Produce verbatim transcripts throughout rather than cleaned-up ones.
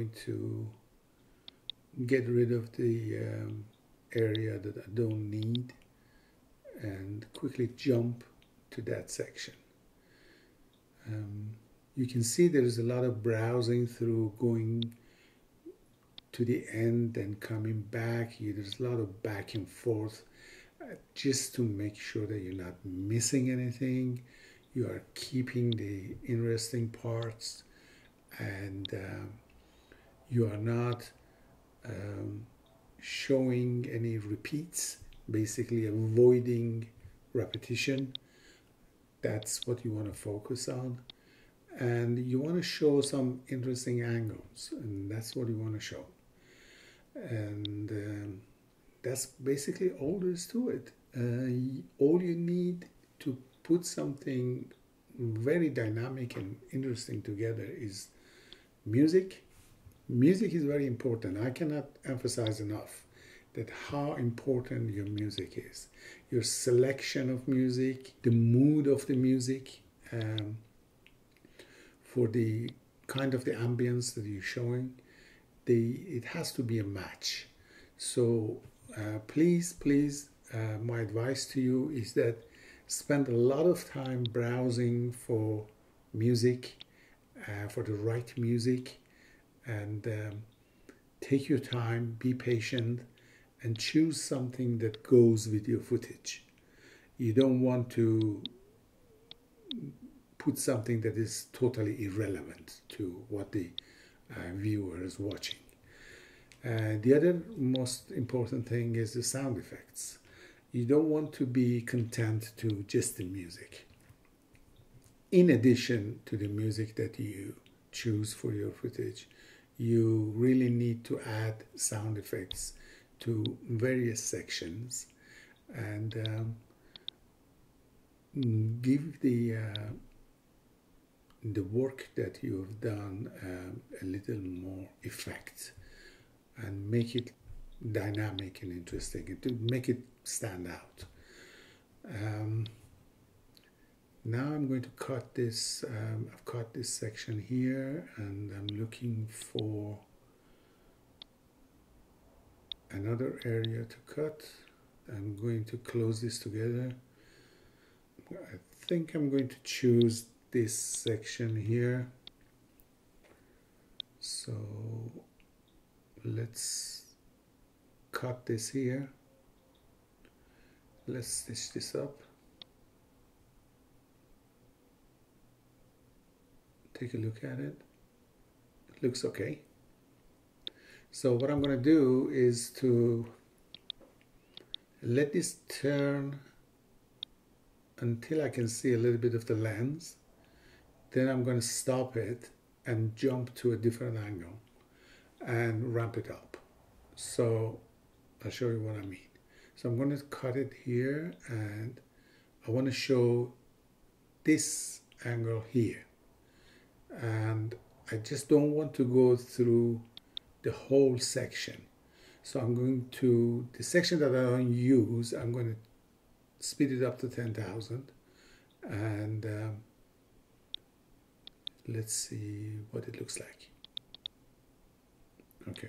I'm going to get rid of the um, area that I don't need and quickly jump to that section. Um, you can see there is a lot of browsing through going to the end and coming back. There's a lot of back and forth uh, just to make sure that you're not missing anything. You are keeping the interesting parts and uh, you are not um, showing any repeats, basically avoiding repetition. That's what you want to focus on. And you want to show some interesting angles, and that's what you want to show. And um, that's basically all there is to it. Uh, all you need to put something very dynamic and interesting together is music. Music is very important. I cannot emphasize enough that how important your music is. Your selection of music, the mood of the music, um, for the kind of the ambience that you're showing, the, it has to be a match. So uh, please, please, uh, my advice to you is that spend a lot of time browsing for music, uh, for the right music, and um, take your time, be patient, and choose something that goes with your footage. You don't want to put something that is totally irrelevant to what the uh, viewer is watching. Uh, the other most important thing is the sound effects. You don't want to be content to just the music. In addition to the music that you choose for your footage, you really need to add sound effects to various sections and um, give the uh, the work that you have done um, a little more effect and make it dynamic and interesting and to make it stand out. Um, now I'm going to cut this, um, I've cut this section here, and I'm looking for another area to cut. I'm going to close this together. I think I'm going to choose this section here. So let's cut this here. Let's stitch this up. Take a look at it. It looks okay. So what I'm going to do is to let this turn until I can see a little bit of the lens. Then I'm going to stop it and jump to a different angle and ramp it up. So I'll show you what I mean. So I'm going to cut it here, and I want to show this angle here. And I just don't want to go through the whole section. So I'm going to, the section that I don't use, I'm going to speed it up to ten thousand. And um, let's see what it looks like. Okay.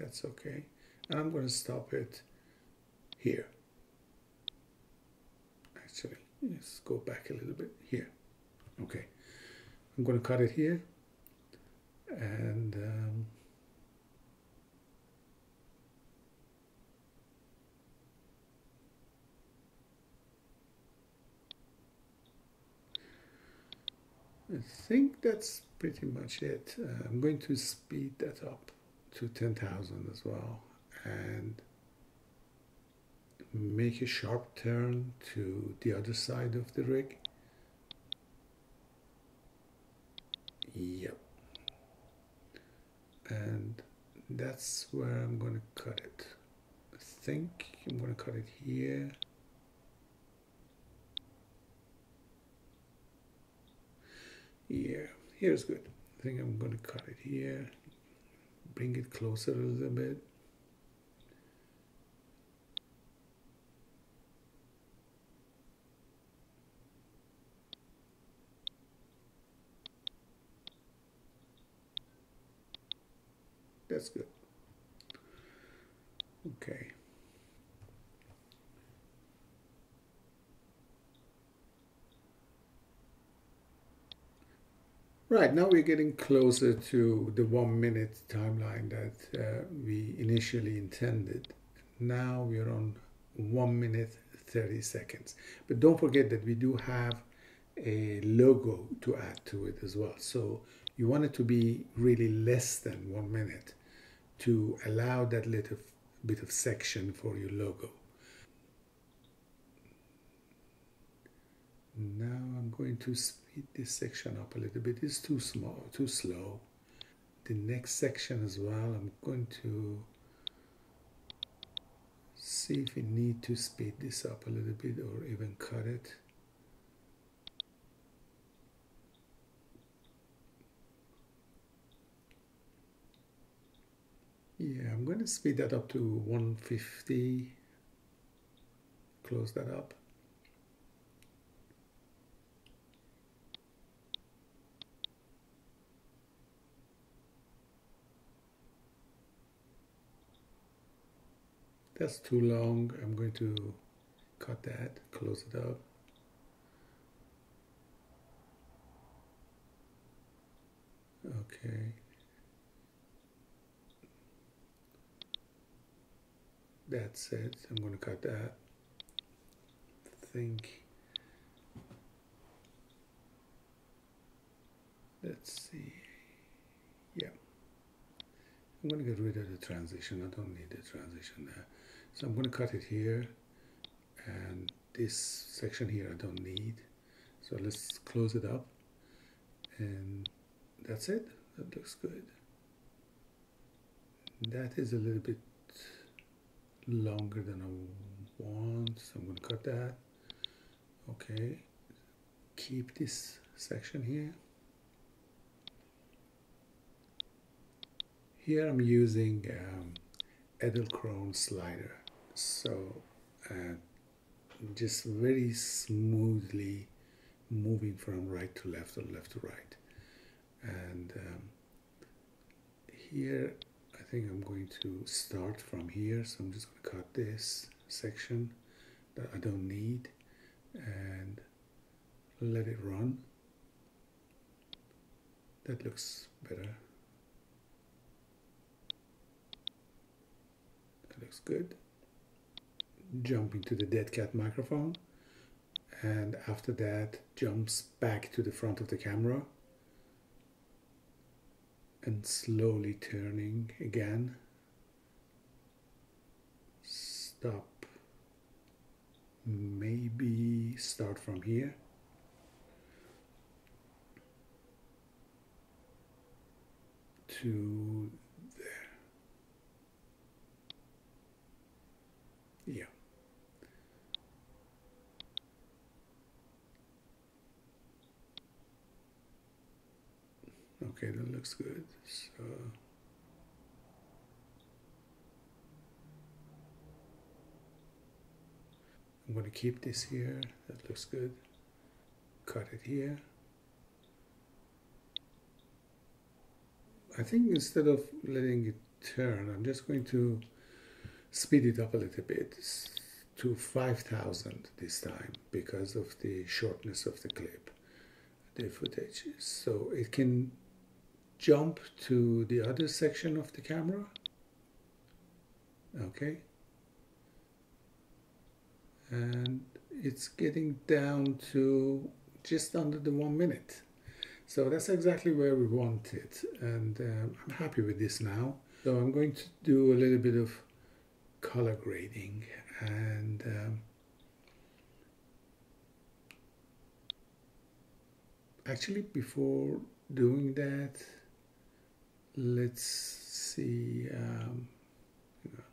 That's okay. And I'm going to stop it here. Actually, let's go back a little bit here. Okay. I'm going to cut it here. And um, I think that's pretty much it. Uh, I'm going to speed that up to ten thousand as well and make a sharp turn to the other side of the rig. Yep. And that's where I'm going to cut it. I think I'm going to cut it here. Yeah, here's good. I think I'm going to cut it here. Bring it closer a little bit. That's good. Okay. Right, now we're getting closer to the one minute timeline that uh, we initially intended. Now we're on one minute thirty seconds. But don't forget that we do have a logo to add to it as well. So you want it to be really less than one minute to allow that little bit of section for your logo. Now I'm going to speed this section up a little bit. It's too small, too slow. The next section as well, I'm going to see if we need to speed this up a little bit or even cut it. Yeah, I'm going to speed that up to one fifty. Close that up. That's too long. I'm going to cut that, close it up. Okay. That's it. I'm going to cut that. I think. Let's see. Yeah. I'm going to get rid of the transition. I don't need the transition there. So I'm going to cut it here, and this section here I don't need. So let's close it up, and that's it. That looks good. That is a little bit longer than I want, so I'm going to cut that. Okay, keep this section here. Here I'm using um, Edelkrone slider, so uh, just very smoothly moving from right to left or left to right. And um, here I think I'm going to start from here, so I'm just going to cut this section that I don't need and let it run. That looks better. Looks good. Jump into the dead cat microphone, and after that jumps back to the front of the camera and slowly turning again. Stop. Maybe start from here. To Yeah. Okay, that looks good. So I'm going to keep this here. That looks good. Cut it here. I think instead of letting it turn, I'm just going to speed it up a little bit to five thousand this time because of the shortness of the clip, the footage. So it can jump to the other section of the camera. Okay. And it's getting down to just under the one minute. So that's exactly where we want it. And um, I'm happy with this now. So I'm going to do a little bit of color grading, and um, actually before doing that, let's see, um, hang on.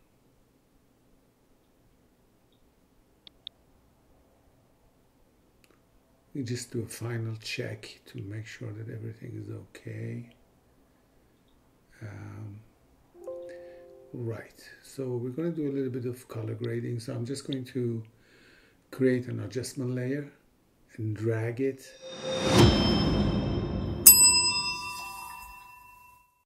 We just do a final check to make sure that everything is okay. Um, Right, so we're going to do a little bit of color grading. So I'm just going to create an adjustment layer and drag it.